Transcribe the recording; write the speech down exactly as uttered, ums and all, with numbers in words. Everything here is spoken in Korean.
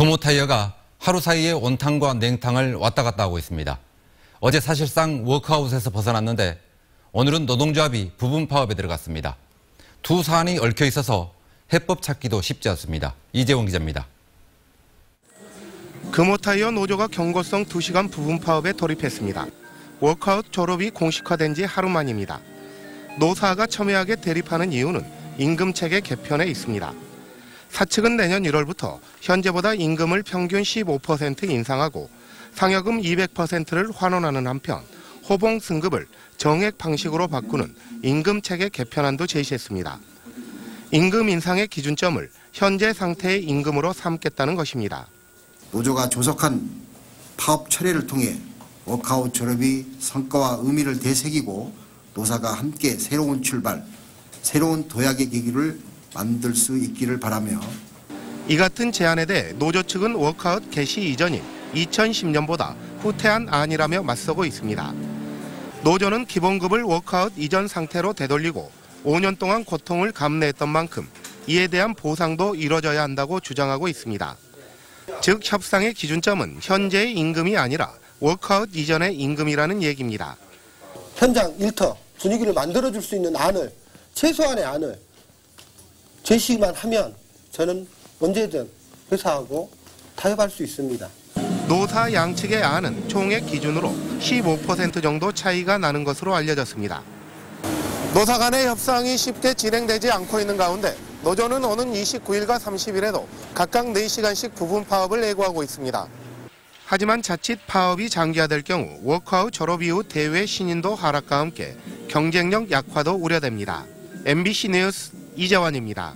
금호타이어가 하루 사이에 온탕과 냉탕을 왔다 갔다 하고 있습니다. 어제 사실상 워크아웃에서 벗어났는데 오늘은 노동조합이 부분 파업에 들어갔습니다. 두 사안이 얽혀 있어서 해법 찾기도 쉽지 않습니다. 이재원 기자입니다. 금호타이어 노조가 경고성 두 시간 부분 파업에 돌입했습니다. 워크아웃 졸업이 공식화된 지 하루 만입니다. 노사가 첨예하게 대립하는 이유는 임금체계 개편에 있습니다. 사측은 내년 일월부터 현재보다 임금을 평균 십오 퍼센트 인상하고 상여금 이백 퍼센트를 환원하는 한편 호봉 승급을 정액 방식으로 바꾸는 임금체계 개편안도 제시했습니다. 임금 인상의 기준점을 현재 상태의 임금으로 삼겠다는 것입니다. 노조가 조속한 파업 철회를 통해 워크아웃 졸업이 성과와 의미를 되새기고 노사가 함께 새로운 출발, 새로운 도약의 계기를 만들 수 있기를 바라며, 이 같은 제안에 대해 노조 측은 워크아웃 개시 이전인 이천십 년보다 후퇴한 안이라며 맞서고 있습니다. 노조는 기본급을 워크아웃 이전 상태로 되돌리고 오 년 동안 고통을 감내했던 만큼 이에 대한 보상도 이뤄져야 한다고 주장하고 있습니다. 즉 협상의 기준점은 현재의 임금이 아니라 워크아웃 이전의 임금이라는 얘기입니다. 현장 일터 분위기를 만들어줄 수 있는 안을, 최소한의 안을 제시만 하면 저는 언제든 회사하고 타협할 수 있습니다. 노사 양측의 안은 총액 기준으로 십오 퍼센트 정도 차이가 나는 것으로 알려졌습니다. 노사 간의 협상이 쉽게 진행되지 않고 있는 가운데 노조는 오는 이십구 일과 삼십 일에도 각각 네 시간씩 부분 파업을 예고하고 있습니다. 하지만 자칫 파업이 장기화될 경우 워크아웃 졸업 이후 대외 신인도 하락과 함께 경쟁력 약화도 우려됩니다. 엠비씨 뉴스 이재원입니다.